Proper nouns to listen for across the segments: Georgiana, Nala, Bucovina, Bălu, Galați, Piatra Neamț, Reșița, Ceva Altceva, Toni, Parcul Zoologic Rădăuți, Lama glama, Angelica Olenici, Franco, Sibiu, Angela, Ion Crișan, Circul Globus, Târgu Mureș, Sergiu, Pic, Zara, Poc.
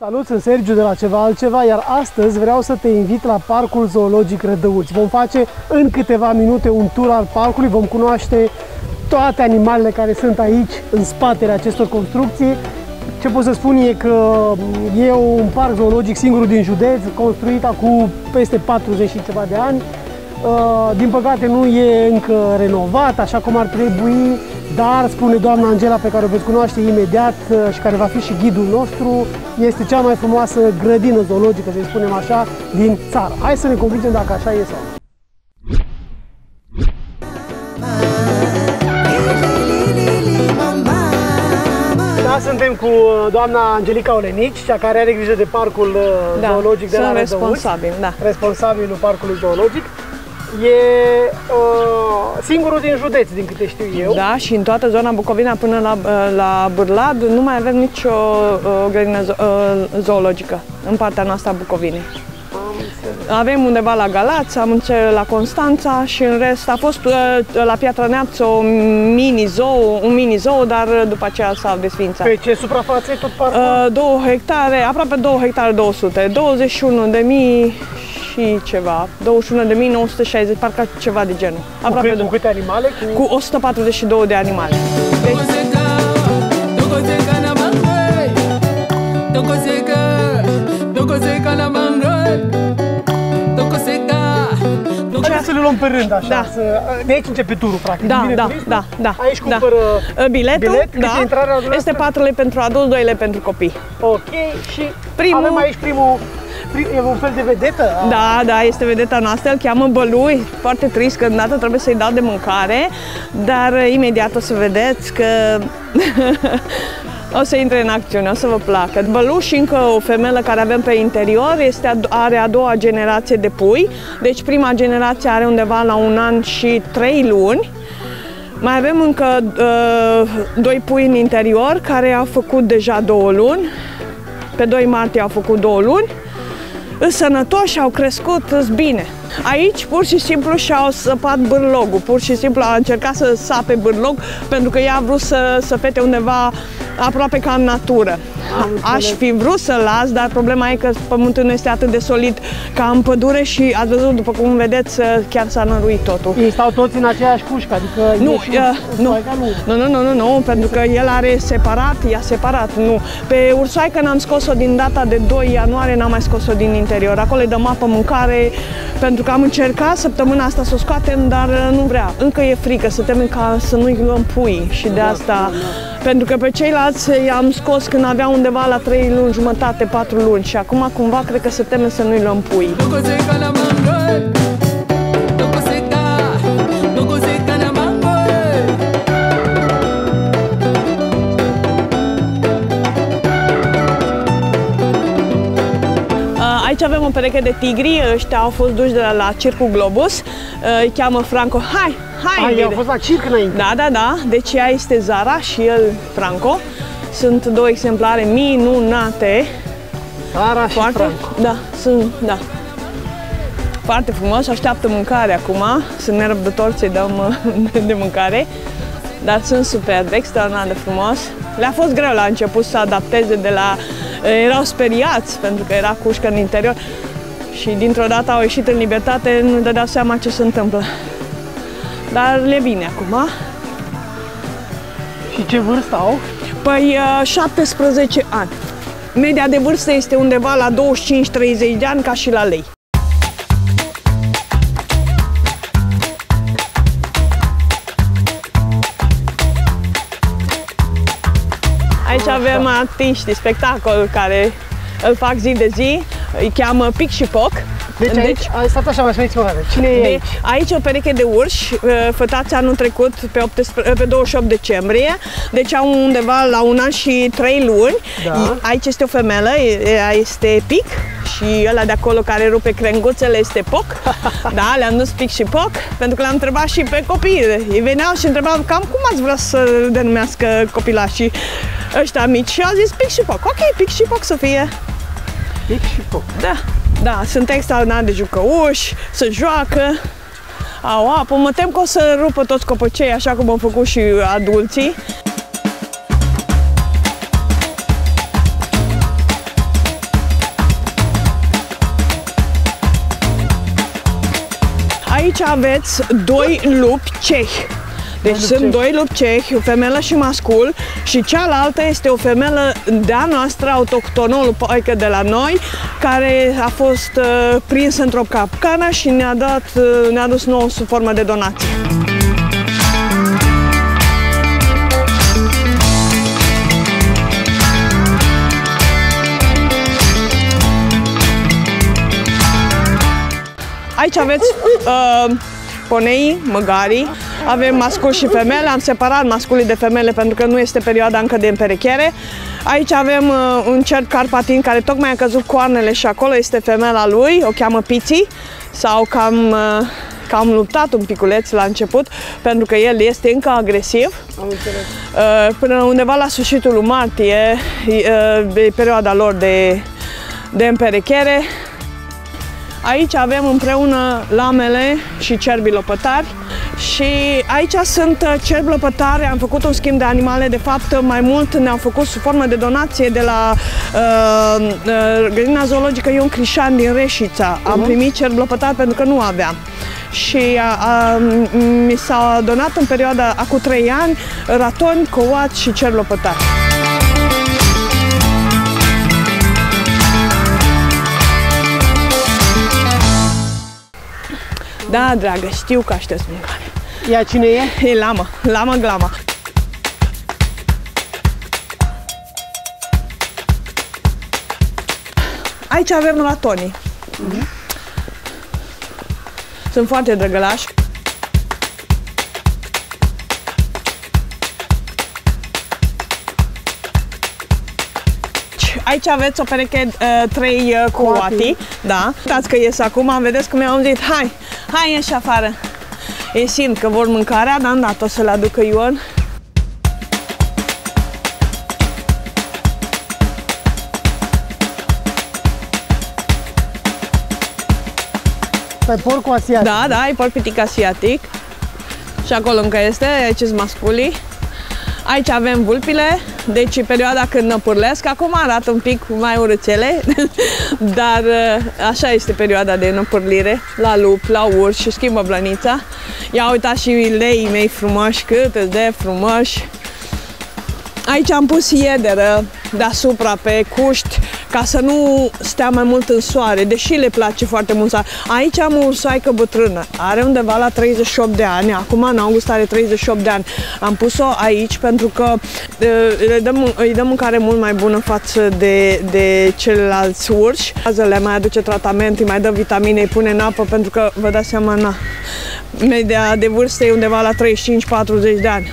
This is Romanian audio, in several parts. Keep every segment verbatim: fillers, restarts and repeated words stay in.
Salut, sunt Sergiu de la Ceva Altceva, iar astăzi vreau să te invit la Parcul Zoologic Rădăuți. Vom face în câteva minute un tur al parcului, vom cunoaște toate animalele care sunt aici, în spatele acestor construcții. Ce pot să spun e că e un parc zoologic singurul din județ, construit acum peste patruzeci și ceva de ani. Din păcate nu e încă renovat, așa cum ar trebui, dar spune doamna Angela, pe care o veți cunoaște imediat și care va fi și ghidul nostru, este cea mai frumoasă grădină zoologică, să spunem așa, din țară. Hai să ne convingem dacă așa e sau nu. Suntem cu doamna Angelica Olenici, cea care are grijă de parcul da, zoologic de la Rădăuți. Responsabil, da. Responsabilul parcului zoologic. E uh, singurul din județ, din câte știu eu. Da, și în toată zona Bucovina până la, la Bârlad nu mai avem nicio uh, grădină zo uh, zoologică în partea noastră a Bucovinei. Avem undeva la Galați, am înțeles la Constanța și în rest a fost la Piatra Neamț o mini-zoo, un mini-zoo, dar după aceea s-a desfințat. Pe ce suprafață tot parcul? Două hectare, aproape două hectare două sute, douăzeci și unu de mii și ceva, douăzeci și unu de mii nouă sute șaizeci, parcă ceva de genul. Aproape cu câte animale? Cu, cu o sută patruzeci și două de animale. Să le luăm pe rând, așa. Da. Să... De aici începe turul, practic. Da, da, da, da. Aici cumpără da. biletul, bilet, da. Este patru lei pentru adulți, doi lei pentru copii. Ok, și primul... avem aici primul, prim... e un fel de vedetă? A... Da, da, este vedeta noastră, îl cheamă Bălu, e foarte trist că îndată trebuie să-i dau de mâncare, dar imediat o să vedeți că... O să intre în acțiune, o să vă placă. Bălu și încă o femelă care avem pe interior este, are a doua generație de pui. Deci prima generație are undeva la un an și trei luni. Mai avem încă uh, doi pui în interior care au făcut deja două luni. Pe doi martie au făcut două luni. Îs sănătoși, au crescut, îs bine. Aici pur și simplu și-au săpat bârlogul, pur și simplu a încercat să sape bârlog pentru că ea a vrut să, să fete undeva aproape ca în natură. A, aș fi vrut să las, dar problema e că pământul nu este atât de solid ca în pădure și ați văzut, după cum vedeți, chiar s-a năruit totul. Ei stau toți în aceeași pușcă, adică... Nu, uh, nu. Nu, nu, nu, nu, nu, pentru că el are separat, ea separat, nu. Pe ursoaică n-am scos-o din data de doi ianuarie, n-am mai scos-o din interior. Acolo îi dăm apă, mâncare, pentru că am încercat săptămâna asta să o scoatem, dar nu vrea. Încă e frică, să temem ca să nu-i luăm pui și de asta... Pentru că pe ceilalți i-am scos când avea undeva la trei luni jumătate, patru luni și acum cumva cred că se teme să nu-i luăm pui. Aici avem o pereche de tigri, ăștia au fost duși de la, la Circul Globus, îi cheamă Franco. Hai! Hai, ei au fost la circ înainte. Da, da, da. Deci ea este Zara și el Franco. Sunt două exemplare minunate. Zara și Franco. Da, sunt, da. Foarte frumos, așteaptă mâncare acum. Sunt nerăbdător să-i dăm de mâncare. Dar sunt superbe, extraordinar de frumos. Le-a fost greu la început să adapteze de la... Erau speriați pentru că era cu ușcă în interior. Și dintr-o dată au ieșit în libertate, nu dădeau seama ce se întâmplă. Dar le vine acum. Și ce vârstă au? Păi șaptesprezece ani. Media de vârstă este undeva la douăzeci și cinci treizeci de ani, ca și la lei. Aici avem artiști, spectacol care îl fac zi de zi, îi cheamă Pic și Poc. Deci, deci aici, ai stat așa, mai spuneți-mă, cine e aici? Aici o pereche de urși, fătați anul trecut pe, optsprezece, pe douăzeci și opt decembrie, deci au undeva la un an și trei luni. Da. Aici este o femelă, este Pic și ăla de acolo care rupe crenguțele este Poc. Da, le-am dus Pic și Poc, pentru că l-am întrebat și pe copii. Ei veneau și întrebau cam cum ați vrea să denumească copilașii ăștia mici și au zis Pic și Poc. Ok, Pic și Poc să fie. Pic și Poc. Da. Da, sunt extraordinar de jucăuși, se joacă, au apă, mă tem că o să rupă toți copăcei, așa cum au făcut și adulții. Aici aveți doi lupi cehi. Deci de sunt doi lupi cehi, o femelă și mascul, și cealaltă este o femelă de-a noastră, autoctonă, o lupaică de la noi, care a fost uh, prinsă într-o capcană și ne-a dat, uh, ne-a dus nouă sub formă de donație. Aici aveți uh, poneii, măgarii, avem mascul și femele, am separat masculii de femele pentru că nu este perioada încă de împerechiere. Aici avem uh, un cerc carpatin care tocmai a căzut coarnele și acolo este femela lui, o cheamă Piții, sau cam, uh, cam luptat un piculeț la început pentru că el este încă agresiv. Am înțeles. Uh, până undeva la sfârșitul lui martie, uh, de perioada lor de, de împerechiere. Aici avem împreună lamele și cerbii lopătari și aici sunt cerbi lopătari, am făcut un schimb de animale, de fapt mai mult ne-au făcut sub formă de donație de la uh, uh, grădina zoologică Ion Crișan din Reșița. Am primit cerbi lopătari pentru că nu aveam. Și a, a, mi s-a donat în perioada acum trei ani ratoni, coați și cerbi lopătari. Da, dragă, știu că aștept mâncare. Ia, cine e? E lama, lama glama. Aici avem la Toni. Mm-hmm. Sunt foarte drăgălași. Aici aveți o pereche uh, trei uh, coati. Da. Uitați că ies acum, vedeți că mi-au zis, hai, hai ieși afară. Ei simt că vor mâncarea, dar am dat-o să le aducă Ion. Pe porcul asiatic. Da, da, e porc pitic asiatic. Și acolo încă este, aici sunt masculii. Aici avem vulpile, deci perioada când năpârlesc. Acum arată un pic mai urâțele, dar așa este perioada de năpârlire la lup, la urs și schimbă blănița. Ia uitați și leii mei frumoși, cât de frumoși. Aici am pus iederă deasupra pe cuști ca să nu stea mai mult în soare, deși le place foarte mult soare. Aici am o ursaică bătrână, are undeva la treizeci și opt de ani, acum în august are treizeci și opt de ani. Am pus-o aici pentru că le dăm, îi dăm mâncare mult mai bună față de, de ceilalți urși. Le mai aduce tratament, îi mai dă vitamine, îi pune în apă pentru că, vă dați seama, na, media de vârstă e undeva la treizeci și cinci patruzeci de ani.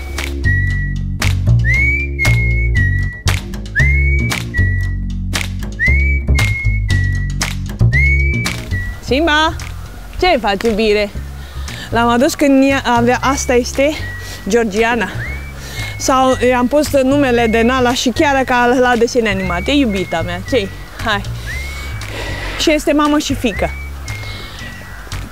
Simba, ce faci, iubire? L-am adus când avea, asta este Georgiana. Sau i-am pus numele de Nala și chiar ca la desene animate. E iubita mea, ce-i? Hai! Și este mamă și fică.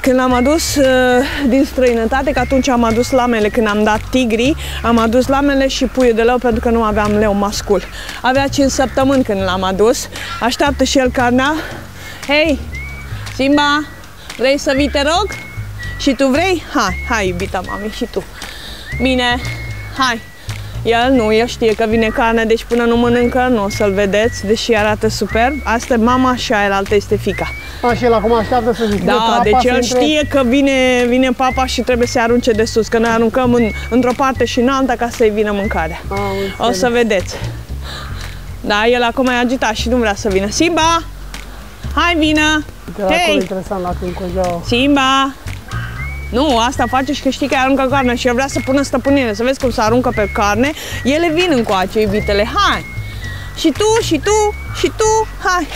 Când l-am adus uh, din străinătate, că atunci am adus lamele, când am dat tigrii, am adus lamele și puiul de leu pentru că nu aveam leu mascul. Avea cinci săptămâni când l-am adus. Așteaptă și el carnea. Hei! Simba, vrei să vii, te rog? Și tu vrei? Hai, hai, iubita mami, și tu. Bine, hai. El nu, el știe că vine carne, deci până nu mănâncă, nu o să-l vedeți, deși arată superb. Asta e mama și aia-altă este fica. A, și el acum așteaptă să zic. Da, deci el știe că vine, vine papa și trebuie să-i arunce de sus, că noi aruncăm în, într-o parte și în alta ca să-i vină mâncarea. O să vedeți. Da, el acum e agitat și nu vrea să vină. Simba! Hai, vină! Hei! Interesant la Simba! Nu, asta face și că știi că aruncă carne și el vrea să pună stăpânire, să vezi cum se aruncă pe carne. Ele vin încoace, iubitele, hai! Și tu, și tu, și tu, hai!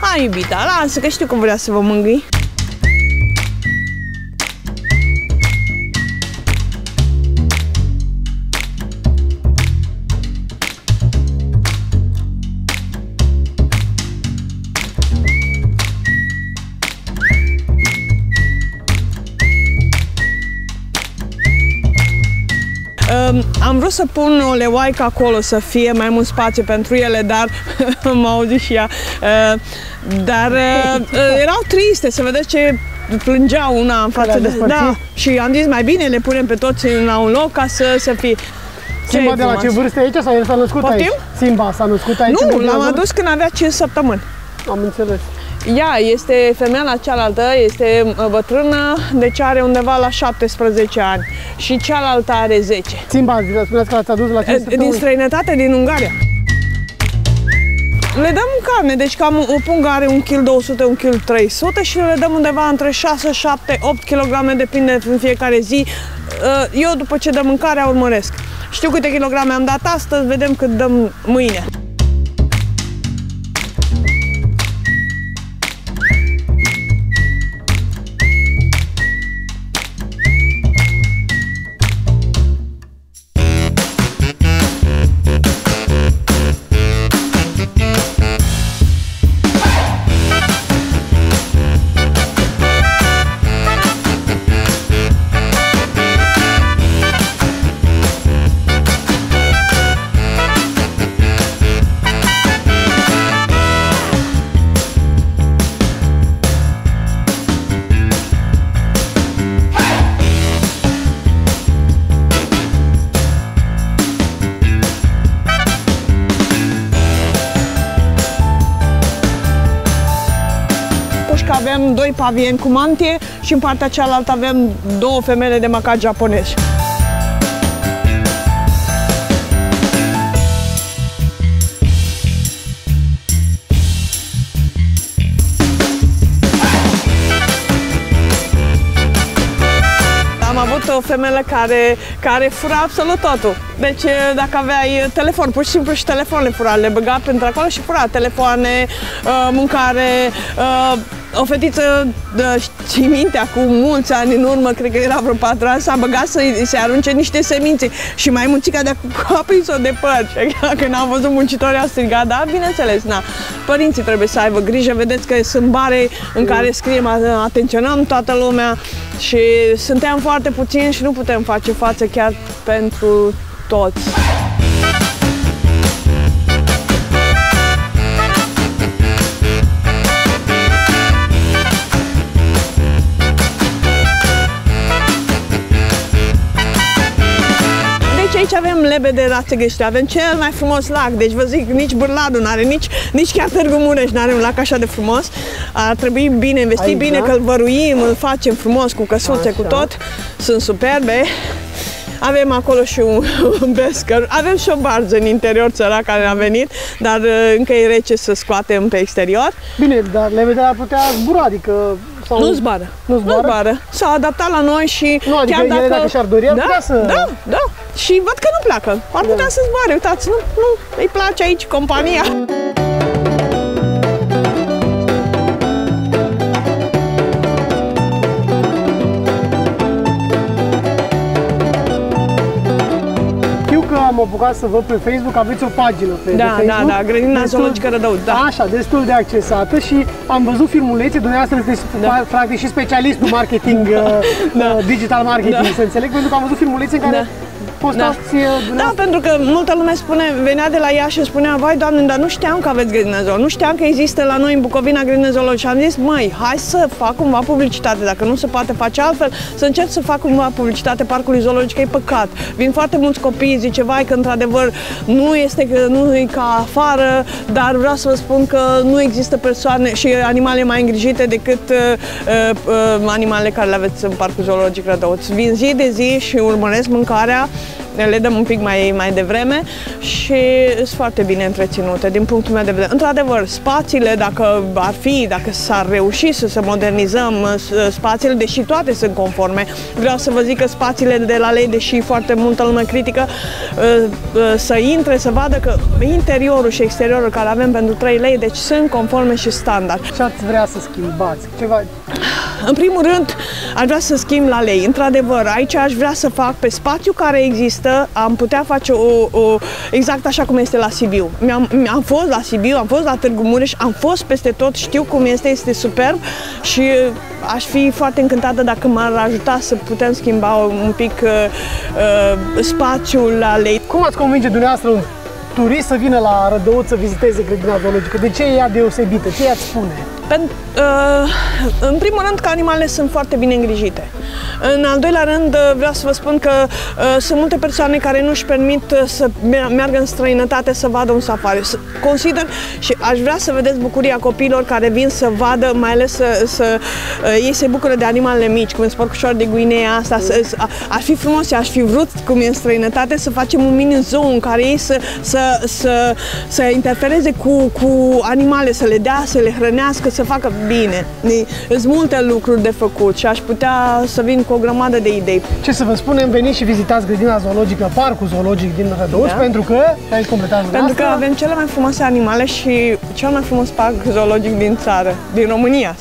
Hai, iubita, lasă că știu cum vrea să vă mângâi. Am vrut să pun o leoaică acolo, să fie mai mult spațiu pentru ele, dar mă auzi și ea. Dar erau triste, să vedeți ce plângea una în față de... Da, și am zis mai bine le punem pe toți la un loc ca să, să fie... Simba de la ce vârstă aici sau el s-a născut Potim? aici? Simba s-a născut aici? Nu, l-am adus când avea cinci săptămâni. Am înțeles. Ea este femeia la cealaltă, este bătrână, deci are undeva la șaptesprezece ani și cealaltă are zece. Simba, spuneați că l-ați adus la cinci săptămâni? Din străinătate, din Ungaria. Le dăm carne, deci cam o pungă are un kilogramul două sute, un kilogramul trei sute și le dăm undeva între șase, șapte, opt kilograme, depinde în fiecare zi. Eu, după ce dăm mâncarea, urmăresc. Știu câte kilograme am dat astăzi, vedem cât dăm mâine. Avem doi pavieni cu mantie și în partea cealaltă avem două femele de măcat japonezi. Am avut o femelă care, care fura absolut totul. Deci dacă aveai telefon, pur și simplu și telefon le fura, le băga pentru acolo și fura telefoane, mâncare. O fetiță, ții minte, acum mulți ani în urmă, cred că era vreo patru ani, s-a băgat să-i se arunce niște semințe și mai maimuțica de-a aprins-o de păr. Când am văzut muncitorii, a strigat, da, bineînțeles, na, părinții trebuie să aibă grijă, vedeți că sunt bare în care scriem, atenționăm toată lumea și suntem foarte puțini și nu putem face față chiar pentru toți. Avem lebede de rață găsită, avem cel mai frumos lac, deci vă zic, nici Bârladul n-are, nici, nici chiar Târgu Mureș n-are un lac așa de frumos. Ar trebui bine investit, aici, bine da? că îl văruim, îl facem frumos cu căsuțe, așa, cu tot, sunt superbe. Avem acolo și un, un pescăr, avem și o barză în interior, țăra care a venit, dar încă e rece să scoatem pe exterior. Bine, dar lebedele ar putea zbura, adică... Sau... Nu zbară, nu zbară, s-a adaptat la noi și nu, adică chiar dacă... dacă și-ar dori, da, putea să... Da, da, și văd că nu pleacă, ar putea da. să zboare, uitați, nu, nu, îi place aici compania. Am apucat să văd pe Facebook, aveți o pagină pe, da, de Facebook. Da, da, Grădina Zoologică Rădăuți, da. Așa, destul de accesată și am văzut filmulețe, dumneavoastră sunteți da. practic și specialistul marketing, da. digital marketing, da. să înțeleg, pentru că am văzut filmulețe în care da. postați... Da. da, pentru că multă lume spune, venea de la ea și spunea, vai Doamne, dar nu știam că aveți grădină zoologică, nu știam că există la noi în Bucovina grădină zoologică și am zis, măi, hai să fac cumva publicitate, dacă nu se poate face altfel, să încerc să fac cumva publicitate Parcului Zoologic, că e păcat. Vin foarte mulți copii, zice, vai, că într-adevăr nu este că nu e ca afară, dar vreau să vă spun că nu există persoane și animale mai îngrijite decât uh, uh, animalele care le aveți în Parcul Zoologic Rădăuți. Vin zi de zi și urmăresc mâncarea, le dăm un pic mai, mai devreme și sunt foarte bine întreținute din punctul meu de vedere. Într-adevăr, spațiile, dacă ar fi, dacă s-ar reuși să se modernizăm spațiile, deși toate sunt conforme, vreau să vă zic că spațiile de la lei, deși foarte multă lume critică, să intre, să vadă că interiorul și exteriorul care avem pentru trei lei, deci sunt conforme și standard. Ce ați vrea să schimbați? Ceva... În primul rând, aș vrea să schimb la lei. Într-adevăr, aici aș vrea să fac pe spațiu care există, am putea face o, o exact așa cum este la Sibiu. Am, am fost la Sibiu, am fost la Târgu Mureș, am fost peste tot, știu cum este, este superb și aș fi foarte încântată dacă m-ar ajuta să putem schimba un pic uh, uh, spațiul la lei. Cum ați convinge dumneavoastră un turist să vină la Rădăuți să viziteze grădina zoologică? De ce e ea deosebită? Ce i-ați spune? Pentru, uh, în primul rând că animalele sunt foarte bine îngrijite. În al doilea rând vreau să vă spun că uh, sunt multe persoane care nu-și permit să meargă în străinătate să vadă un safari. Consider și aș vrea să vedeți bucuria copiilor care vin să vadă, mai ales să, să uh, ei se bucură de animalele mici, cum e sporcușor de Guinea asta. Să, să, ar fi frumos, aș fi vrut cum e în străinătate să facem un mini zoo în care ei să, să, să, să interfereze cu, cu animale, să le dea, să le hrănească, să facă bine. Sunt multe lucruri de făcut și aș putea să vin cu o grămadă de idei. Ce să vă spunem, veniți și vizitați grădina zoologică, parcul zoologic din Rădăuți, da. pentru că ai completat Pentru asta. că avem cele mai frumoase animale și cel mai frumos parc zoologic din țară, din România.